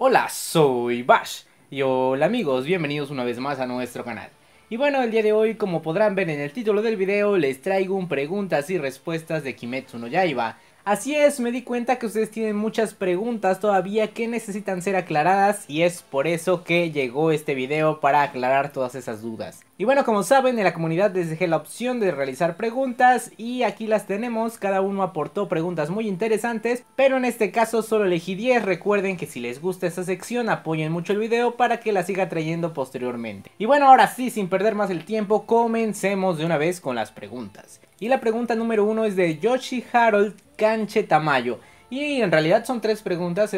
Hola, soy Bash. Y hola amigos, bienvenidos una vez más a nuestro canal. Y bueno, el día de hoy, como podrán ver en el título del video, les traigo un preguntas y respuestas de Kimetsu no Yaiba. Así es, me di cuenta que ustedes tienen muchas preguntas todavía que necesitan ser aclaradas y es por eso que llegó este video para aclarar todas esas dudas. Y bueno, como saben, en la comunidad les dejé la opción de realizar preguntas y aquí las tenemos, cada uno aportó preguntas muy interesantes, pero en este caso solo elegí 10, recuerden que si les gusta esta sección apoyen mucho el video para que la siga trayendo posteriormente. Y bueno, ahora sí, sin perder más el tiempo, comencemos de una vez con las preguntas. Y la pregunta número 1 es de Yoshi Harold Canche Tamayo. Y en realidad son 3 preguntas,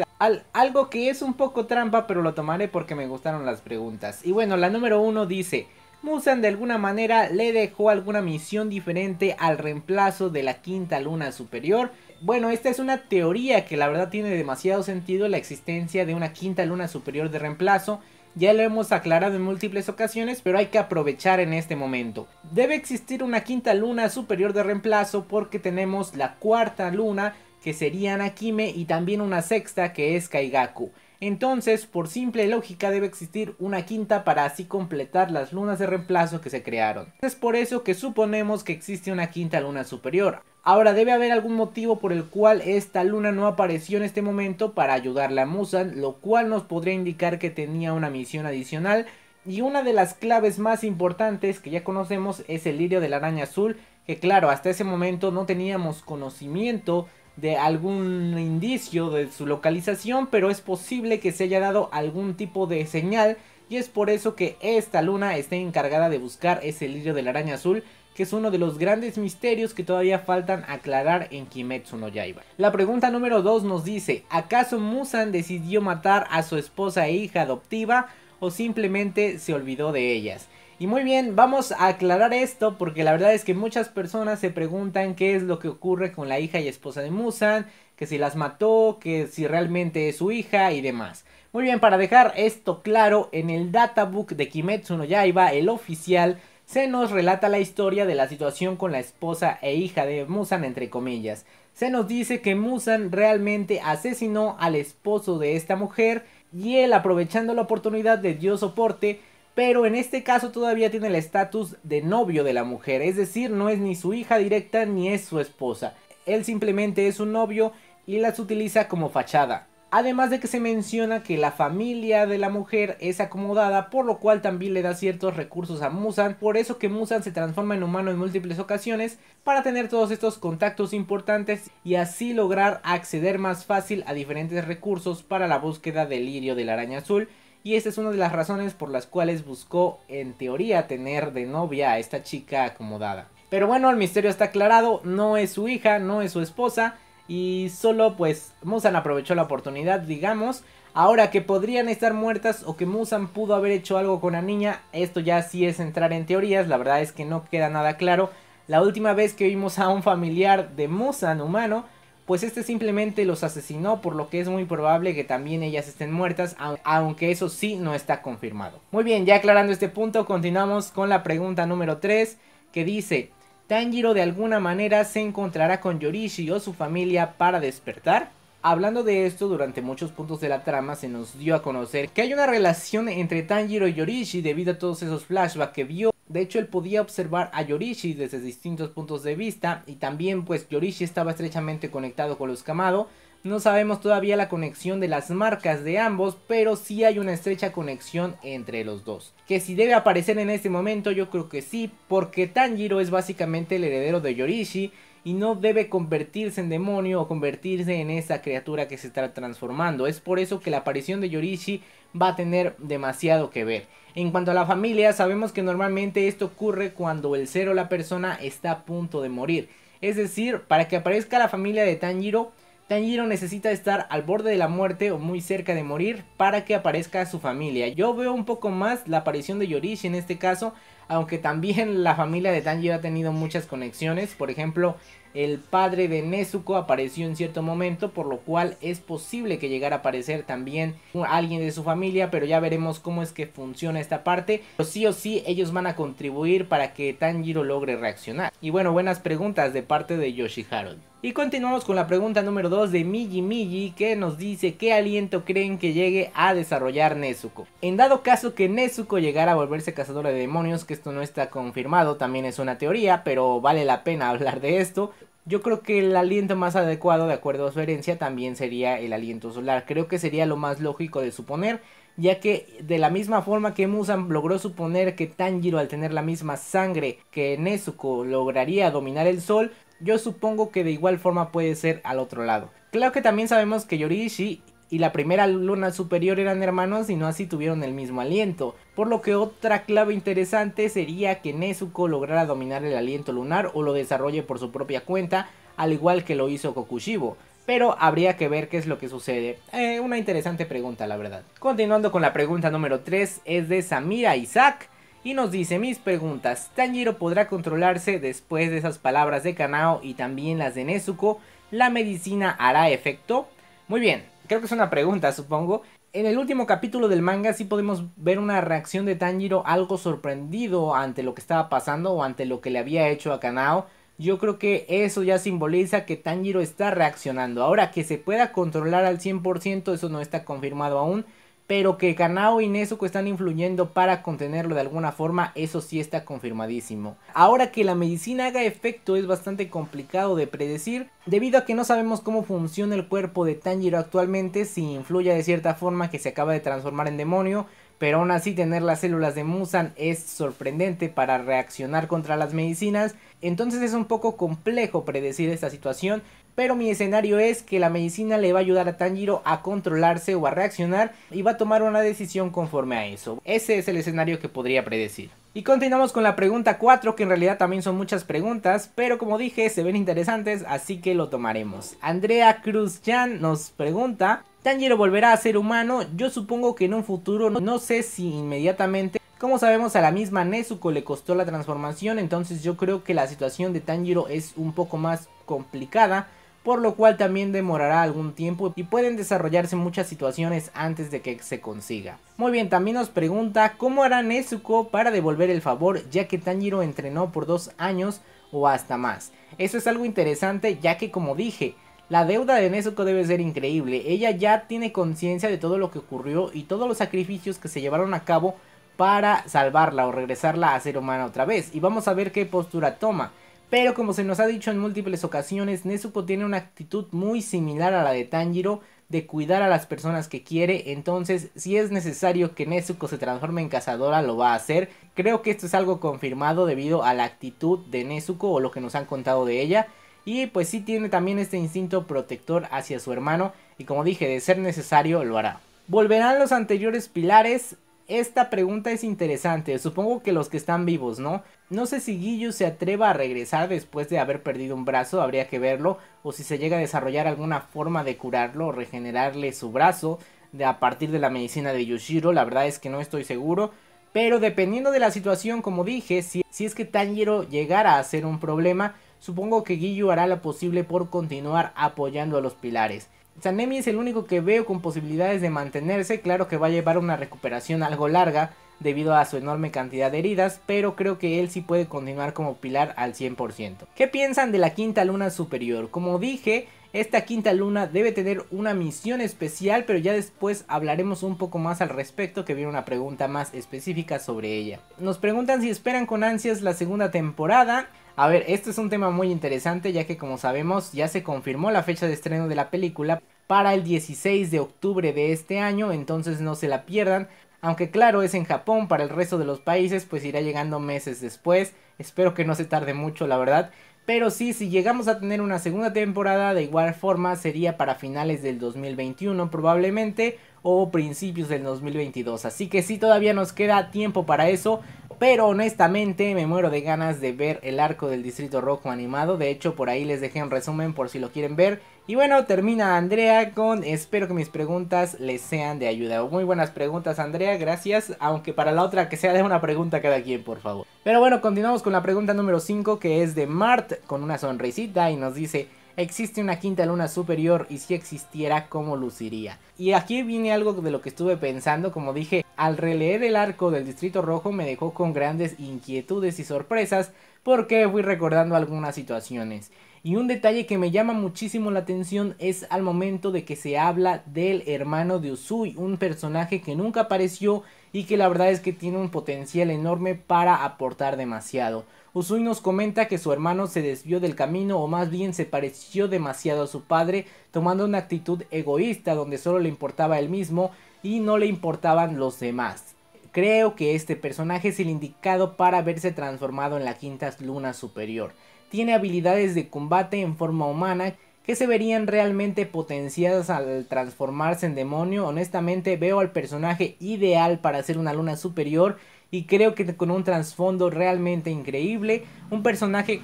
algo que es un poco trampa, pero lo tomaré porque me gustaron las preguntas. Y bueno, la número 1 dice: Muzan de alguna manera le dejó alguna misión diferente al reemplazo de la quinta luna superior. Bueno, esta es una teoría que la verdad tiene demasiado sentido, la existencia de una quinta luna superior de reemplazo. Ya lo hemos aclarado en múltiples ocasiones, pero hay que aprovechar en este momento. Debe existir una quinta luna superior de reemplazo porque tenemos la cuarta luna, que sería Nakime, y también una sexta, que es Kaigaku. Entonces, por simple lógica, debe existir una quinta para así completar las lunas de reemplazo que se crearon. Es por eso que suponemos que existe una quinta luna superior. Ahora, debe haber algún motivo por el cual esta luna no apareció en este momento para ayudarle a Muzan, lo cual nos podría indicar que tenía una misión adicional. Y una de las claves más importantes que ya conocemos es el lirio de la araña azul, que claro, hasta ese momento no teníamos conocimiento de algún indicio de su localización, pero es posible que se haya dado algún tipo de señal y es por eso que esta luna está encargada de buscar ese lirio de la araña azul, que es uno de los grandes misterios que todavía faltan aclarar en Kimetsu no Yaiba. La pregunta número 2 nos dice: ¿acaso Muzan decidió matar a su esposa e hija adoptiva o simplemente se olvidó de ellas? Y muy bien, vamos a aclarar esto porque la verdad es que muchas personas se preguntan qué es lo que ocurre con la hija y esposa de Muzan, que si las mató, que si realmente es su hija y demás. Muy bien, para dejar esto claro, en el databook de Kimetsu no Yaiba, el oficial, se nos relata la historia de la situación con la esposa e hija de Muzan, entre comillas. Se nos dice que Muzan realmente asesinó al esposo de esta mujer y él, aprovechando la oportunidad, le dio soporte, pero en este caso todavía tiene el estatus de novio de la mujer, es decir, no es ni su hija directa ni es su esposa. Él simplemente es un novio y las utiliza como fachada. Además de que se menciona que la familia de la mujer es acomodada, por lo cual también le da ciertos recursos a Muzan, por eso que Muzan se transforma en humano en múltiples ocasiones para tener todos estos contactos importantes y así lograr acceder más fácil a diferentes recursos para la búsqueda del lirio de la araña azul. Y esta es una de las razones por las cuales buscó, en teoría, tener de novia a esta chica acomodada. Pero bueno, el misterio está aclarado, no es su hija, no es su esposa. Y solo pues Muzan aprovechó la oportunidad, digamos. Ahora, que podrían estar muertas o que Muzan pudo haber hecho algo con la niña, esto ya sí es entrar en teorías, la verdad es que no queda nada claro. La última vez que vimos a un familiar de Muzan humano, pues este simplemente los asesinó, por lo que es muy probable que también ellas estén muertas, aunque eso sí no está confirmado. Muy bien, ya aclarando este punto, continuamos con la pregunta número 3, que dice: ¿Tanjiro de alguna manera se encontrará con Yoriichi o su familia para despertar? Hablando de esto, durante muchos puntos de la trama se nos dio a conocer que hay una relación entre Tanjiro y Yoriichi debido a todos esos flashbacks que vio. De hecho, él podía observar a Yoriichi desde distintos puntos de vista y también pues Yoriichi estaba estrechamente conectado con los Kamado. No sabemos todavía la conexión de las marcas de ambos, pero sí hay una estrecha conexión entre los dos. Que si debe aparecer en este momento, yo creo que sí, porque Tanjiro es básicamente el heredero de Yoriichi y no debe convertirse en demonio o convertirse en esa criatura que se está transformando. Es por eso que la aparición de Yoriichi va a tener demasiado que ver. En cuanto a la familia, sabemos que normalmente esto ocurre cuando el ser o la persona está a punto de morir. Es decir, para que aparezca la familia de Tanjiro, Tanjiro necesita estar al borde de la muerte o muy cerca de morir para que aparezca su familia. Yo veo un poco más la aparición de Yoriichi en este caso, aunque también la familia de Tanjiro ha tenido muchas conexiones. Por ejemplo, el padre de Nezuko apareció en cierto momento, por lo cual es posible que llegara a aparecer también alguien de su familia, pero ya veremos cómo es que funciona esta parte. Pero sí o sí ellos van a contribuir para que Tanjiro logre reaccionar. Y bueno, buenas preguntas de parte de Yoshi Harold. Y continuamos con la pregunta número 2 de Miji Miji, que nos dice: ¿qué aliento creen que llegue a desarrollar Nezuko? En dado caso que Nezuko llegara a volverse cazadora de demonios, que esto no está confirmado, también es una teoría, pero vale la pena hablar de esto. Yo creo que el aliento más adecuado, de acuerdo a su herencia, también sería el aliento solar. Creo que sería lo más lógico de suponer, ya que de la misma forma que Muzan logró suponer que Tanjiro, al tener la misma sangre que Nezuko, lograría dominar el sol, yo supongo que de igual forma puede ser al otro lado. Claro que también sabemos que Yoriichi y la primera luna superior eran hermanos y no así tuvieron el mismo aliento, por lo que otra clave interesante sería que Nezuko lograra dominar el aliento lunar o lo desarrolle por su propia cuenta, al igual que lo hizo Kokushibo. Pero habría que ver qué es lo que sucede. Una interesante pregunta, la verdad. Continuando con la pregunta número 3, es de Samira Isaac, y nos dice: mis preguntas, ¿Tanjiro podrá controlarse después de esas palabras de Kanao y también las de Nezuko? ¿La medicina hará efecto? Muy bien, creo que es una pregunta, supongo. En el último capítulo del manga sí podemos ver una reacción de Tanjiro algo sorprendido ante lo que estaba pasando o ante lo que le había hecho a Kanao. Yo creo que eso ya simboliza que Tanjiro está reaccionando. Ahora, que se pueda controlar al 100%, eso no está confirmado aún. Pero que Kanao y Nezuko están influyendo para contenerlo de alguna forma, eso sí está confirmadísimo. Ahora, que la medicina haga efecto es bastante complicado de predecir, debido a que no sabemos cómo funciona el cuerpo de Tanjiro actualmente, si influye de cierta forma que se acaba de transformar en demonio. Pero aún así, tener las células de Muzan es sorprendente para reaccionar contra las medicinas. Entonces es un poco complejo predecir esta situación, pero mi escenario es que la medicina le va a ayudar a Tanjiro a controlarse o a reaccionar, y va a tomar una decisión conforme a eso. Ese es el escenario que podría predecir. Y continuamos con la pregunta 4, que en realidad también son muchas preguntas, pero como dije, se ven interesantes, así que lo tomaremos. Andrea Cruz Jan nos pregunta: ¿Tanjiro volverá a ser humano? Yo supongo que en un futuro, no sé si inmediatamente. Como sabemos, a la misma Nezuko le costó la transformación, entonces yo creo que la situación de Tanjiro es un poco más complicada, por lo cual también demorará algún tiempo y pueden desarrollarse muchas situaciones antes de que se consiga. Muy bien, también nos pregunta: ¿cómo hará Nezuko para devolver el favor, ya que Tanjiro entrenó por 2 años o hasta más? Eso es algo interesante, ya que, como dije, la deuda de Nezuko debe ser increíble. Ella ya tiene conciencia de todo lo que ocurrió y todos los sacrificios que se llevaron a cabo para salvarla o regresarla a ser humana otra vez, y vamos a ver qué postura toma. Pero como se nos ha dicho en múltiples ocasiones, Nezuko tiene una actitud muy similar a la de Tanjiro, de cuidar a las personas que quiere. Entonces, si es necesario que Nezuko se transforme en cazadora, lo va a hacer. Creo que esto es algo confirmado debido a la actitud de Nezuko o lo que nos han contado de ella. Y pues sí tiene también este instinto protector hacia su hermano, y como dije, de ser necesario lo hará. ¿Volverán los anteriores pilares? Esta pregunta es interesante, supongo que los que están vivos, ¿no? No sé si Giyu se atreva a regresar después de haber perdido un brazo, habría que verlo, o si se llega a desarrollar alguna forma de curarlo o regenerarle su brazo a partir de la medicina de Yushiro. La verdad es que no estoy seguro. Pero dependiendo de la situación, como dije, si es que Tanjiro llegara a ser un problema, supongo que Giyu hará lo posible por continuar apoyando a los pilares. Sanemi es el único que veo con posibilidades de mantenerse. Claro que va a llevar una recuperación algo larga debido a su enorme cantidad de heridas, pero creo que él sí puede continuar como pilar al 100%. ¿Qué piensan de la quinta luna superior? Como dije, esta quinta luna debe tener una misión especial, pero ya después hablaremos un poco más al respecto, que viene una pregunta más específica sobre ella. Nos preguntan si esperan con ansias la segunda temporada. A ver, este es un tema muy interesante, ya que, como sabemos, ya se confirmó la fecha de estreno de la película para el 16 de octubre de este año, entonces no se la pierdan. Aunque claro, es en Japón, para el resto de los países pues irá llegando meses después. Espero que no se tarde mucho, la verdad. Pero sí, si llegamos a tener una segunda temporada, de igual forma sería para finales del 2021 probablemente, o principios del 2022. Así que sí, todavía nos queda tiempo para eso. pero honestamente me muero de ganas de ver el arco del Distrito Rojo animado. De hecho, por ahí les dejé un resumen por si lo quieren ver. Y bueno, termina Andrea con: espero que mis preguntas les sean de ayuda. Muy buenas preguntas, Andrea, gracias. Aunque para la otra que sea de una pregunta cada quien, por favor. Pero bueno, continuamos con la pregunta número 5, que es de Mart, con una sonrisita, y nos dice: ¿existe una quinta luna superior? Y si existiera, ¿cómo luciría? Y aquí viene algo de lo que estuve pensando. Como dije, al releer el arco del Distrito Rojo me dejó con grandes inquietudes y sorpresas, porque fui recordando algunas situaciones. Y un detalle que me llama muchísimo la atención es al momento de que se habla del hermano de Uzui, un personaje que nunca apareció y que la verdad es que tiene un potencial enorme para aportar demasiado. Uzui nos comenta que su hermano se desvió del camino, o más bien se pareció demasiado a su padre, tomando una actitud egoísta donde solo le importaba él mismo y no le importaban los demás. Creo que este personaje es el indicado para verse transformado en la quinta luna superior. Tiene habilidades de combate en forma humana que se verían realmente potenciadas al transformarse en demonio. Honestamente, veo al personaje ideal para ser una luna superior, y creo que con un trasfondo realmente increíble, un personaje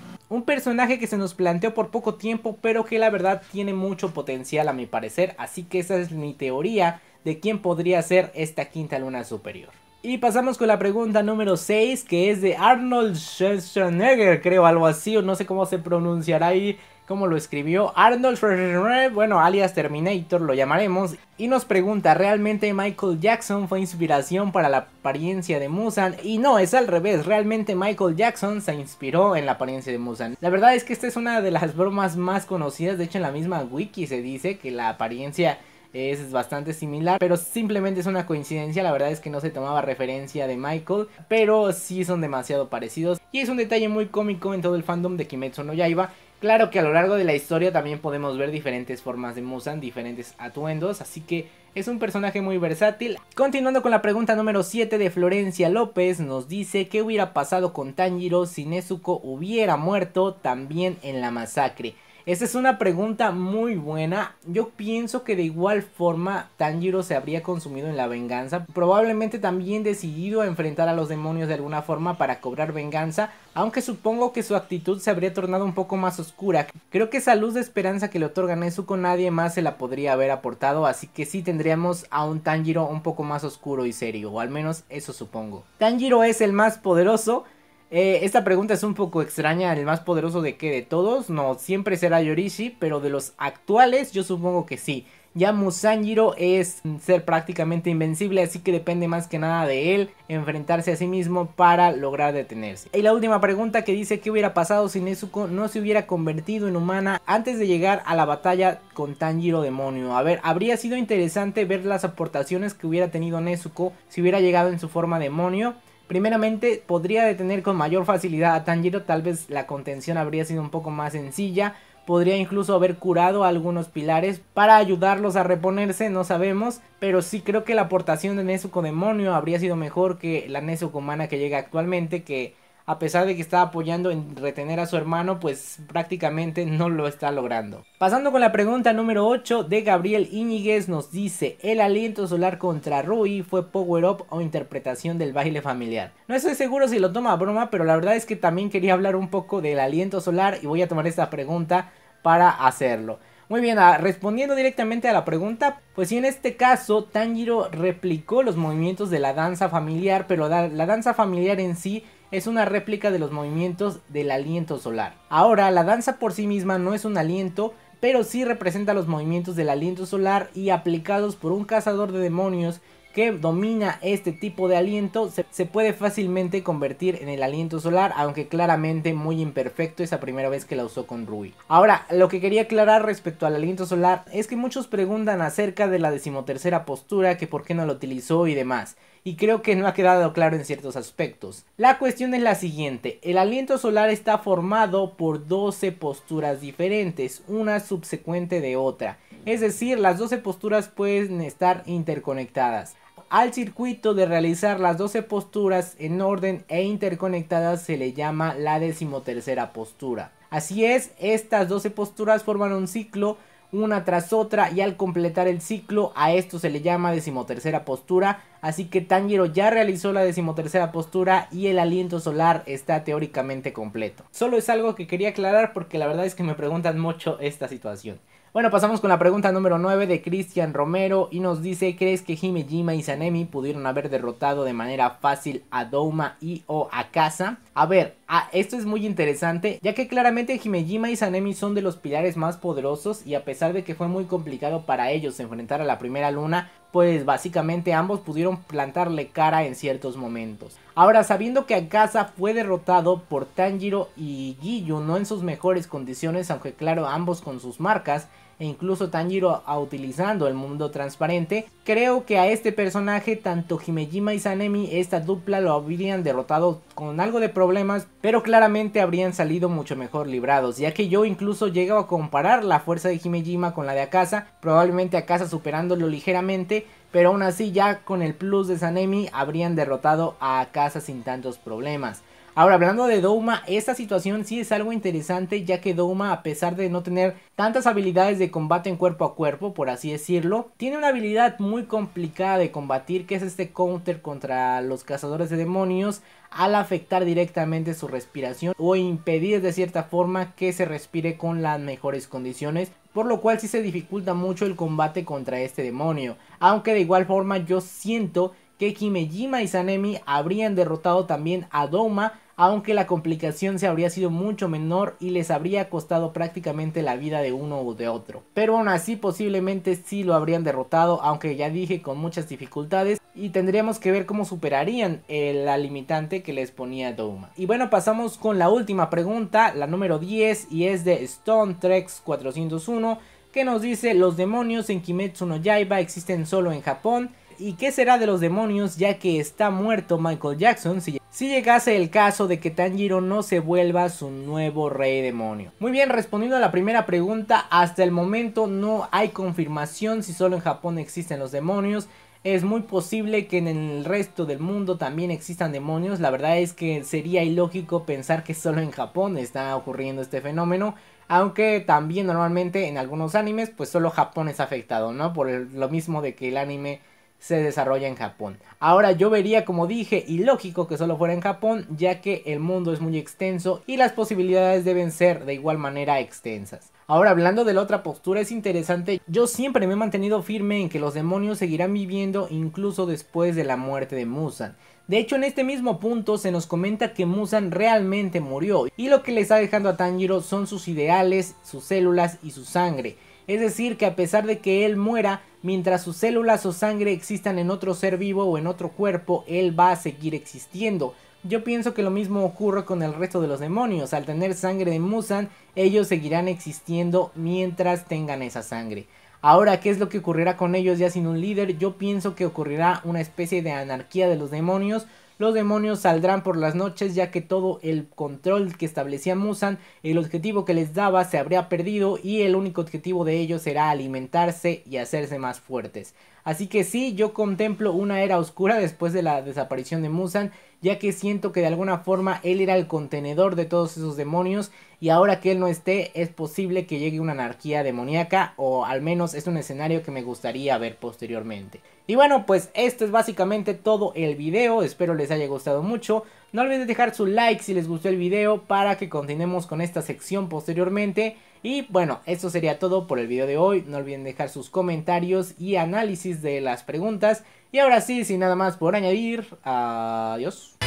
que se nos planteó por poco tiempo, pero que la verdad tiene mucho potencial a mi parecer. Así que esa es mi teoría de quién podría ser esta quinta luna superior. Y pasamos con la pregunta número 6, que es de Arnold Schwarzenegger, creo, algo así, o no sé cómo se pronunciará ahí, cómo lo escribió. Arnold Schwarzenegger, bueno, alias Terminator lo llamaremos, y nos pregunta: ¿realmente Michael Jackson fue inspiración para la apariencia de Muzan? Y no, es al revés, realmente Michael Jackson se inspiró en la apariencia de Muzan. La verdad es que esta es una de las bromas más conocidas. De hecho, en la misma wiki se dice que la apariencia es bastante similar, pero simplemente es una coincidencia. La verdad es que no se tomaba referencia de Michael, pero sí son demasiado parecidos, y es un detalle muy cómico en todo el fandom de Kimetsu no Yaiba. Claro que a lo largo de la historia también podemos ver diferentes formas de Muzan, diferentes atuendos, así que es un personaje muy versátil. Continuando con la pregunta número 7 de Florencia López, nos dice: ¿qué hubiera pasado con Tanjiro si Nezuko hubiera muerto también en la masacre? Esta es una pregunta muy buena. Yo pienso que de igual forma Tanjiro se habría consumido en la venganza, probablemente también decidido a enfrentar a los demonios de alguna forma para cobrar venganza, aunque supongo que su actitud se habría tornado un poco más oscura. Creo que esa luz de esperanza que le otorga Nezuko nadie más se la podría haber aportado, así que sí tendríamos a un Tanjiro un poco más oscuro y serio, o al menos eso supongo. Tanjiro es el más poderoso. Esta pregunta es un poco extraña. ¿El más poderoso de qué? ¿De todos? No, siempre será Yoriichi, pero de los actuales yo supongo que sí. Ya Muzanjiro es ser prácticamente invencible, así que depende más que nada de él enfrentarse a sí mismo para lograr detenerse. Y la última pregunta, que dice: ¿qué hubiera pasado si Nezuko no se hubiera convertido en humana antes de llegar a la batalla con Tanjiro demonio? A ver, habría sido interesante ver las aportaciones que hubiera tenido Nezuko si hubiera llegado en su forma demonio. Primeramente, podría detener con mayor facilidad a Tanjiro, tal vez la contención habría sido un poco más sencilla, podría incluso haber curado a algunos pilares para ayudarlos a reponerse, no sabemos, pero sí creo que la aportación de Nezuko demonio habría sido mejor que la Nezuko humana que llega actualmente, que a pesar de que está apoyando en retener a su hermano, pues prácticamente no lo está logrando. Pasando con la pregunta número 8 de Gabriel Iñiguez, nos dice: ¿el aliento solar contra Rui fue power up o interpretación del baile familiar? No estoy seguro si lo toma a broma, pero la verdad es que también quería hablar un poco del aliento solar, y voy a tomar esta pregunta para hacerlo. Muy bien, respondiendo directamente a la pregunta, pues si en este caso Tanjiro replicó los movimientos de la danza familiar, pero la danza familiar en sí es una réplica de los movimientos del aliento solar. Ahora, la danza por sí misma no es un aliento, pero sí representa los movimientos del aliento solar, y aplicados por un cazador de demonios que domina este tipo de aliento, se puede fácilmente convertir en el aliento solar, aunque claramente muy imperfecto esa primera vez que la usó con Rui. Ahora, lo que quería aclarar respecto al aliento solar es que muchos preguntan acerca de la 13ª postura, que por qué no lo utilizó y demás, y creo que no ha quedado claro en ciertos aspectos. La cuestión es la siguiente: el aliento solar está formado por 12 posturas diferentes, una subsecuente de otra, es decir, las 12 posturas pueden estar interconectadas. Al circuito de realizar las 12 posturas en orden e interconectadas se le llama la 13ª postura. Así es, estas 12 posturas forman un ciclo, una tras otra, y al completar el ciclo a esto se le llama decimotercera postura. Así que Tanjiro ya realizó la decimotercera postura y el aliento solar está teóricamente completo. Solo es algo que quería aclarar porque la verdad es que me preguntan mucho esta situación. Bueno, pasamos con la pregunta número 9 de Cristian Romero y nos dice: ¿crees que Himejima y Sanemi pudieron haber derrotado de manera fácil a Douma y o Akaza? A ver, esto es muy interesante, ya que claramente Himejima y Sanemi son de los pilares más poderosos, y a pesar de que fue muy complicado para ellos enfrentar a la primera luna, pues básicamente ambos pudieron plantarle cara en ciertos momentos. Ahora, sabiendo que Akaza fue derrotado por Tanjiro y Giyu no en sus mejores condiciones, aunque claro, ambos con sus marcas, e incluso Tanjiro utilizando el mundo transparente, creo que a este personaje, tanto Himejima y Sanemi, esta dupla lo habrían derrotado con algo de problemas, pero claramente habrían salido mucho mejor librados, ya que yo incluso llego a comparar la fuerza de Himejima con la de Akaza, probablemente Akaza superándolo ligeramente, pero aún así ya con el plus de Sanemi habrían derrotado a Akaza sin tantos problemas. Ahora, hablando de Douma, esta situación sí es algo interesante, ya que Douma, a pesar de no tener tantas habilidades de combate en cuerpo a cuerpo, por así decirlo, tiene una habilidad muy complicada de combatir, que es este counter contra los cazadores de demonios, al afectar directamente su respiración o impedir de cierta forma que se respire con las mejores condiciones, por lo cual sí se dificulta mucho el combate contra este demonio. Aunque de igual forma yo siento que Himejima y Sanemi habrían derrotado también a Douma, aunque la complicación se habría sido mucho menor y les habría costado prácticamente la vida de uno o de otro. Pero aún así posiblemente sí lo habrían derrotado, aunque ya dije con muchas dificultades, y tendríamos que ver cómo superarían la limitante que les ponía Douma. Y bueno, pasamos con la última pregunta, la número 10, y es de Stone Trex 401, que nos dice: los demonios en Kimetsu no Yaiba existen solo en Japón. ¿Y qué será de los demonios ya que está muerto Michael Jackson si llegase el caso de que Tanjiro no se vuelva su nuevo rey demonio? Muy bien, respondiendo a la primera pregunta, hasta el momento no hay confirmación si solo en Japón existen los demonios. Es muy posible que en el resto del mundo también existan demonios. La verdad es que sería ilógico pensar que solo en Japón está ocurriendo este fenómeno, aunque también normalmente en algunos animes pues solo Japón es afectado, ¿no? Por lo mismo de que el anime se desarrolla en Japón. Ahora, yo vería, como dije, ilógico que solo fuera en Japón, ya que el mundo es muy extenso y las posibilidades deben ser de igual manera extensas. Ahora, hablando de la otra postura, es interesante. Yo siempre me he mantenido firme en que los demonios seguirán viviendo incluso después de la muerte de Muzan. De hecho, en este mismo punto se nos comenta que Muzan realmente murió, y lo que le está dejando a Tanjiro son sus ideales, sus células y su sangre. Es decir, que a pesar de que él muera, mientras sus células o sangre existan en otro ser vivo o en otro cuerpo, él va a seguir existiendo. Yo pienso que lo mismo ocurre con el resto de los demonios. Al tener sangre de Muzan, ellos seguirán existiendo mientras tengan esa sangre. Ahora, ¿qué es lo que ocurrirá con ellos ya sin un líder? Yo pienso que ocurrirá una especie de anarquía de los demonios. Los demonios saldrán por las noches, ya que todo el control que establecía Muzan, el objetivo que les daba, se habría perdido, y el único objetivo de ellos será alimentarse y hacerse más fuertes. Así que sí, yo contemplo una era oscura después de la desaparición de Muzan, ya que siento que de alguna forma él era el contenedor de todos esos demonios, y ahora que él no esté, es posible que llegue una anarquía demoníaca, o al menos es un escenario que me gustaría ver posteriormente. Y bueno, pues esto es básicamente todo el video, espero les haya gustado mucho. No olviden dejar su like si les gustó el video para que continuemos con esta sección posteriormente. Y bueno, esto sería todo por el video de hoy. No olviden dejar sus comentarios y análisis de las preguntas. Y ahora sí, sin nada más por añadir, adiós.